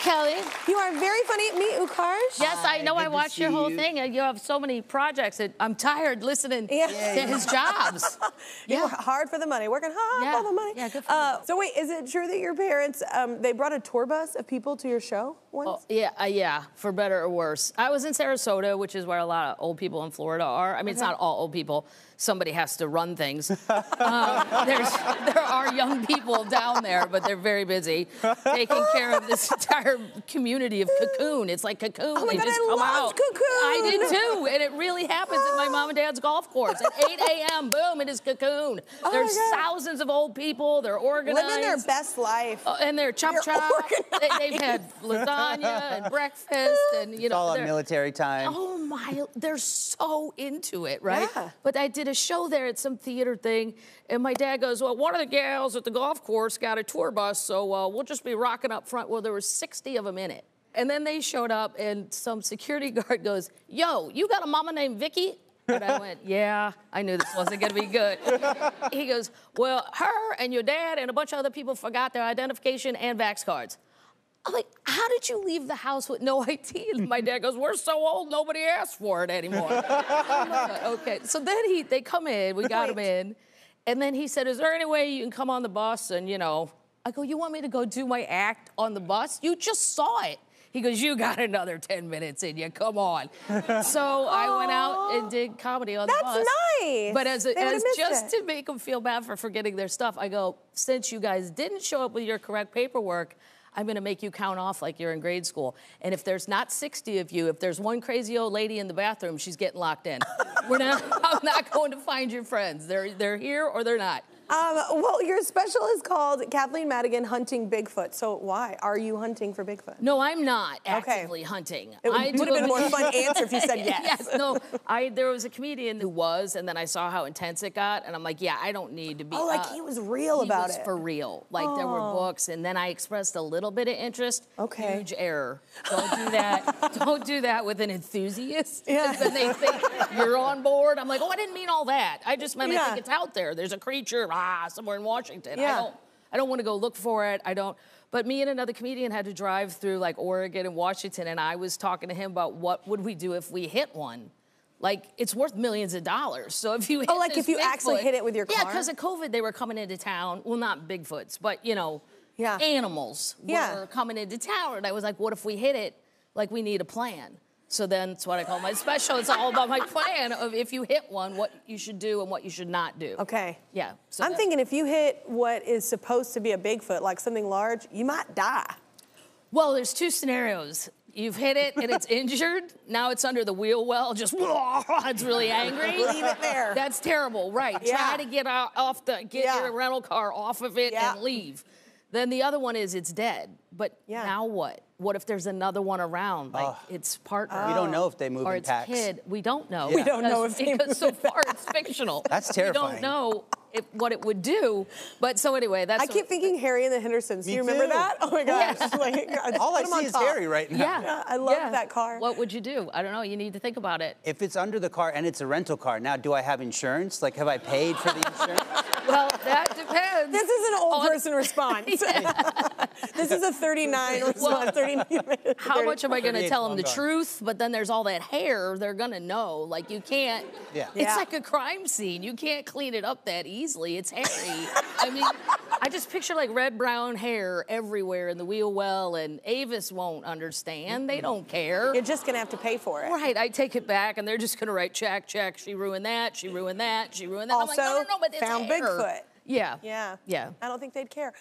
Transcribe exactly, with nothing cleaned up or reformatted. Kelly. You are very funny. Me, Ukarsh. Yes, I know. Good I watched your whole you. thing. You have so many projects. That I'm tired listening yeah. Yeah, to yeah. his jobs. Yeah, you hard for the money, working hard yeah. for the money. Yeah, good for uh, so wait, is it true that your parents um, they brought a tour bus of people to your show once? Oh, yeah, uh, yeah, for better or worse. I was in Sarasota, which is where a lot of old people in Florida are. I mean, okay. It's not all old people. Somebody has to run things. um, there's, there are young people down there, but they're very busy taking care of this entire community of Cocoon. It's like Cocoon. Oh my they God, just I come out. Cocoon. I did too, and it really happens at my mom and dad's golf course at eight A M Boom, it is Cocoon. Oh There's thousands of old people. They're organized. Living their best life. Uh, and they're chop chop. They, they've had lasagna and breakfast, and you it's know. All on military time. Oh my! They're so into it, right? Yeah. But I did a show there at some theater thing, and my dad goes, well, one of the gals at the golf course got a tour bus, so uh, we'll just be rocking up front. Well, there were sixty of them in it. And then they showed up, and some security guard goes, yo, you got a mama named Vicky? And I went, yeah, I knew this wasn't going to be good. He goes, well, her and your dad and a bunch of other people forgot their identification and vax cards. I'm like, how did you leave the house with no I D? And my dad goes, we're so old, nobody asked for it anymore. Like, okay, so then he, they come in, we got Wait. him in, and then he said, is there any way you can come on the bus? And, you know, I go, you want me to go do my act on the bus? You just saw it. He goes, you got another ten minutes in you, come on. So I went out and did comedy on That's the bus. That's nice. But as, a, as just it. to make them feel bad for forgetting their stuff, I go, since you guys didn't show up with your correct paperwork, I'm gonna make you count off like you're in grade school. And if there's not sixty of you, if there's one crazy old lady in the bathroom, she's getting locked in. We're not, I'm not going to find your friends. They're, they're here or they're not. Um, well, your special is called Kathleen Madigan Hunting Bigfoot. So why? Are you hunting for Bigfoot? No, I'm not actively okay. hunting. It I would have been a more fun answer if you said yes. yes no, I, there was a comedian who was, and then I saw how intense it got, and I'm like, yeah, I don't need to be. Oh, like uh, he was real he about was it. He was for real. Like oh. there were books, and then I expressed a little bit of interest. Okay. Huge error. Don't do that. Don't do that with an enthusiast. Yeah. And then they think you're on board. I'm like, oh, I didn't mean all that. I just meant yeah. I think it's out there. There's a creature. Ah, somewhere in Washington. Yeah. I don't, I don't want to go look for it. I don't. But me and another comedian had to drive through like Oregon and Washington, and I was talking to him about what would we do if we hit one. Like, it's worth millions of dollars. So if you hit oh, like if you Bigfoot, actually hit it with your car. Yeah, because of COVID, they were coming into town. Well, not Bigfoots, but you know, yeah. animals yeah. were coming into town. And I was like, what if we hit it? Like, we need a plan. So then it's what I call my special. It's all about my plan of if you hit one, what you should do and what you should not do. Okay. Yeah. So I'm thinking if you hit what is supposed to be a Bigfoot, like something large, you might die. Well, there's two scenarios. You've hit it and it's injured. Now it's under the wheel well, just it's really angry. Leave it there. That's terrible, right? Yeah. Try to get out, off the get yeah. your rental car off of it yeah. and leave. Then the other one is it's dead. But yeah. now what? What if there's another one around, like oh. its partner? We don't know if they move or in its packs. Kid. We don't know. Yeah. We don't know if they move so far it's fictional. That's terrifying. We don't know if, what it would do. But so anyway, that's. I keep thinking it, Harry and the Hendersons. Do you remember too. that? Oh my gosh! Yeah. Like, all I see is top. Harry right now. Yeah, yeah I love yeah. that car. What would you do? I don't know. You need to think about it. If it's under the car and it's a rental car, now do I have insurance? Like, have I paid for the insurance? Well, that depends. This is an old person response. This is a thirty-nine response. Well, how much am I going to tell them the gone. truth? But then there's all that hair. They're going to know. Like, you can't. Yeah. It's yeah. like a crime scene. You can't clean it up that easily. It's hairy. I mean, I just picture, like, red, brown hair everywhere in the wheel well, and Avis won't understand. They don't care. You're just going to have to pay for it. Right. I take it back, and they're just going to write, check, check. She ruined that. She ruined that. She ruined that. Also, I'm like, no, no, no, but it's found hair. Bigfoot. Yeah. Yeah. Yeah. I don't think they'd care.